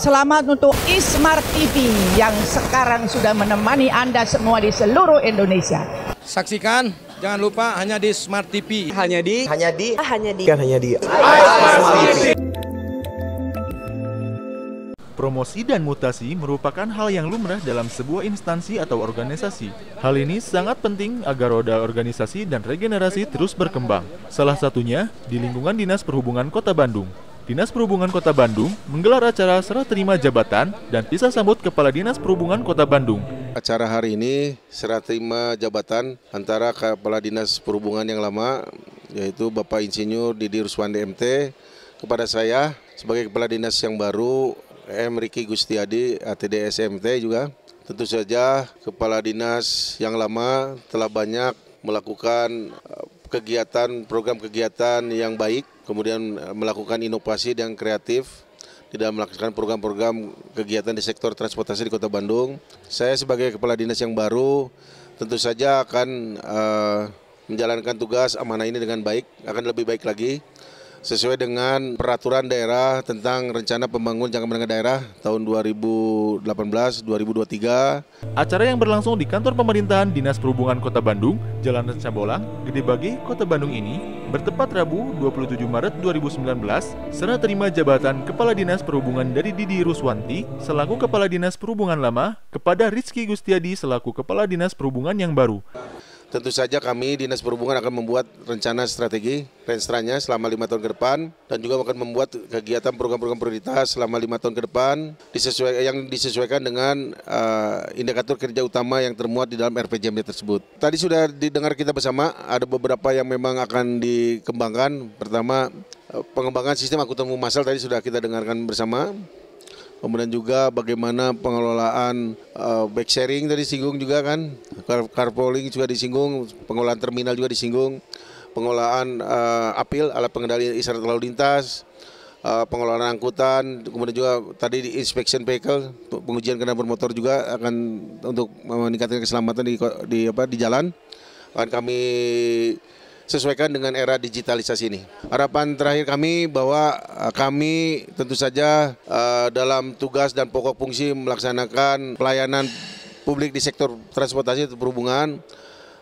Selamat untuk iSmart TV yang sekarang sudah menemani Anda semua di seluruh Indonesia. Saksikan, jangan lupa hanya di Smart TV. Hanya di iSmart TV. Promosi dan mutasi merupakan hal yang lumrah dalam sebuah instansi atau organisasi. Hal ini sangat penting agar roda organisasi dan regenerasi terus berkembang. Salah satunya di lingkungan Dinas Perhubungan Kota Bandung. Dinas Perhubungan Kota Bandung menggelar acara serah terima jabatan dan pisah sambut Kepala Dinas Perhubungan Kota Bandung. Acara hari ini serah terima jabatan antara Kepala Dinas Perhubungan yang lama, yaitu Bapak Insinyur Didi Riswandi D.mt, kepada saya sebagai Kepala Dinas yang baru, M. Ricky Gustiadi, ATD SMT juga. Tentu saja Kepala Dinas yang lama telah banyak melakukan program kegiatan yang baik, kemudian melakukan inovasi dan kreatif di dalam melaksanakan program-program kegiatan di sektor transportasi di Kota Bandung. Saya sebagai Kepala Dinas yang baru tentu saja akan menjalankan tugas amanah ini dengan baik, akan lebih baik lagi sesuai dengan peraturan daerah tentang rencana pembangunan jangka menengah daerah tahun 2018-2023. Acara yang berlangsung di kantor pemerintahan Dinas Perhubungan Kota Bandung, Jln. Ranca Bolang Gede Bage, Kota Bandung ini bertepat Rabu 27 Maret 2019 serah terima jabatan Kepala Dinas Perhubungan dari Didi Riswandi selaku Kepala Dinas Perhubungan lama kepada Ricky Gustiadi selaku Kepala Dinas Perhubungan yang baru. Tentu saja kami Dinas Perhubungan akan membuat rencana strategi renstranya selama 5 tahun ke depan dan juga akan membuat kegiatan program-program prioritas selama 5 tahun ke depan yang disesuaikan dengan indikator kerja utama yang termuat di dalam RPJMD tersebut. Tadi sudah didengar kita bersama, ada beberapa yang memang akan dikembangkan. Pertama, pengembangan sistem angkutan umum massal tadi sudah kita dengarkan bersama. Kemudian juga bagaimana pengelolaan bike sharing tadi disinggung juga kan, carpooling juga disinggung, pengelolaan terminal juga disinggung, pengelolaan APIL alat pengendali isyarat lalu lintas, pengelolaan angkutan, kemudian juga tadi di inspection vehicle, pengujian kendaraan bermotor juga akan untuk meningkatkan keselamatan di jalan akan kami sesuaikan dengan era digitalisasi ini. Harapan terakhir kami bahwa kami tentu saja dalam tugas dan pokok fungsi melaksanakan pelayanan publik di sektor transportasi atau perhubungan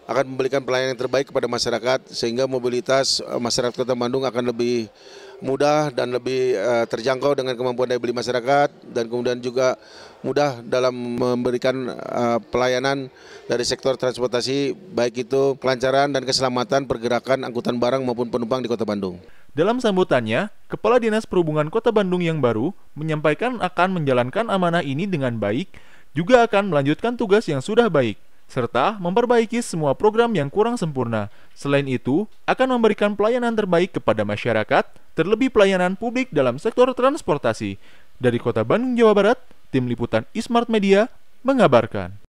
akan memberikan pelayanan yang terbaik kepada masyarakat sehingga mobilitas masyarakat Kota Bandung akan lebih mudah dan lebih terjangkau dengan kemampuan daya beli masyarakat dan kemudian juga mudah dalam memberikan pelayanan dari sektor transportasi baik itu kelancaran dan keselamatan pergerakan angkutan barang maupun penumpang di Kota Bandung. Dalam sambutannya, Kepala Dinas Perhubungan Kota Bandung yang baru menyampaikan akan menjalankan amanah ini dengan baik, juga akan melanjutkan tugas yang sudah baik, serta memperbaiki semua program yang kurang sempurna. Selain itu, akan memberikan pelayanan terbaik kepada masyarakat, terlebih pelayanan publik dalam sektor transportasi. Dari Kota Bandung, Jawa Barat, Tim Liputan iSmart Media mengabarkan.